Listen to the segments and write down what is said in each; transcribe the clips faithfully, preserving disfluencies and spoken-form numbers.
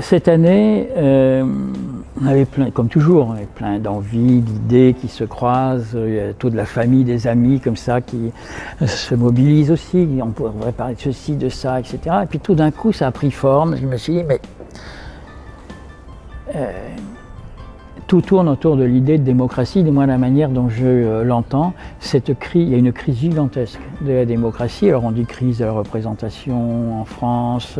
Cette année, euh, on avait plein, comme toujours, on avait plein d'envies, d'idées qui se croisent. Il y a toute la famille, des amis comme ça qui se mobilisent aussi. On pourrait parler de ceci, de ça, et cetera. Et puis tout d'un coup, ça a pris forme. Je me suis dit, mais euh, tout tourne autour de l'idée de démocratie, du moins la manière dont je euh, l'entends. Cette crise, il y a une crise gigantesque de la démocratie. Alors on dit crise de la représentation en France,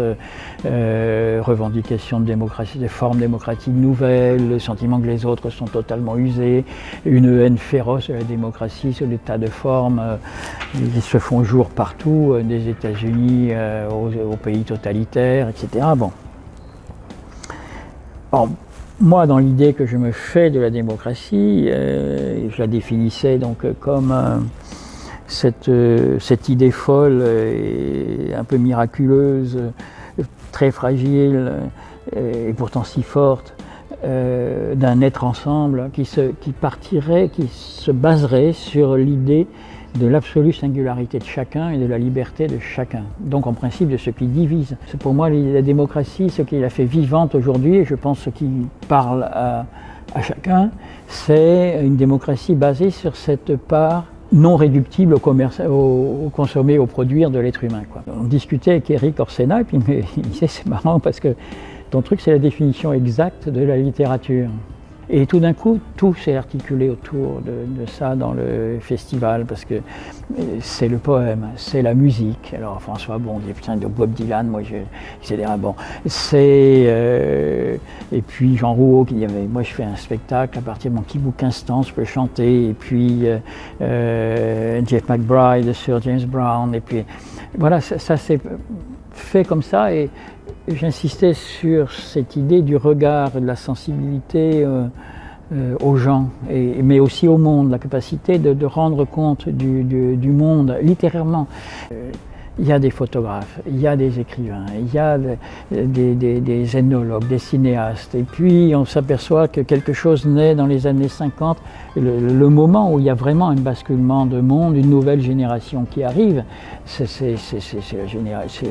euh, revendication de démocratie, des formes démocratiques nouvelles, le sentiment que les autres sont totalement usés, une haine féroce de la démocratie sur des tas de formes euh, qui se font jour partout, euh, des États-Unis euh, aux, aux pays totalitaires, et cetera. Bon. Alors, moi, dans l'idée que je me fais de la démocratie, euh, je la définissais donc comme euh, cette, euh, cette idée folle et un peu miraculeuse, très fragile et pourtant si forte, euh, d'un être ensemble qui, se, qui partirait, qui se baserait sur l'idée de l'absolue singularité de chacun et de la liberté de chacun, donc en principe de ce qui divise. C'est pour moi la démocratie, ce qui la fait vivante aujourd'hui, et je pense ce qui parle à, à chacun, c'est une démocratie basée sur cette part non réductible au, commerce, au, au consommer, au produire de l'être humain, quoi. On discutait avec Eric Orsena, et puis il me disait, c'est marrant parce que ton truc c'est la définition exacte de la littérature. Et tout d'un coup, tout s'est articulé autour de, de ça dans le festival, parce que c'est le poème, c'est la musique. Alors François, bon, des putains de Bob Dylan, moi, je, et cetera. Bon, c'est euh, et puis Jean Rouault qui avait, moi, je fais un spectacle à partir de mon Kibouk Instance, je peux chanter. Et puis euh, euh, Jeff McBride sur James Brown. Et puis voilà, ça, ça s'est fait comme ça. Et j'insistais sur cette idée du regard et de la sensibilité euh, euh, aux gens, et, mais aussi au monde, la capacité de, de rendre compte du, du, du monde littérairement. Euh, il y a des photographes, il y a des écrivains, il y a des, des, des ethnologues, des cinéastes, et puis on s'aperçoit que quelque chose naît dans les années cinquante, le, le moment où il y a vraiment un basculement de monde, une nouvelle génération qui arrive. C'est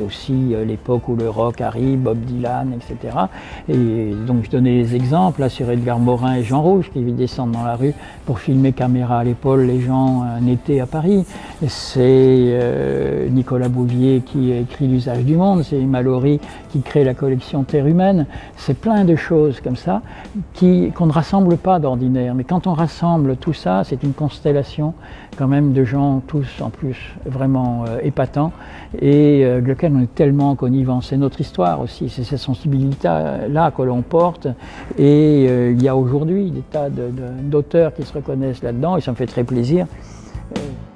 aussi l'époque où le rock arrive, Bob Dylan, et cetera. Et donc je donnais les exemples là, sur Edgar Morin et Jean Rouge qui descendent dans la rue pour filmer caméra à l'épaule les gens un été à Paris. C'est euh, Nicolas Bouvier qui écrit l'usage du monde, c'est Mallory qui crée la collection Terre Humaine, c'est plein de choses comme ça qui, qu'on ne rassemble pas d'ordinaire, mais quand on rassemble tout ça, c'est une constellation quand même de gens tous en plus vraiment euh, épatant et euh, lequel on est tellement connivant. C'est notre histoire aussi, c'est cette sensibilité-là que l'on porte, et euh, il y a aujourd'hui des tas d'auteurs qui se reconnaissent là-dedans et ça me fait très plaisir. Euh...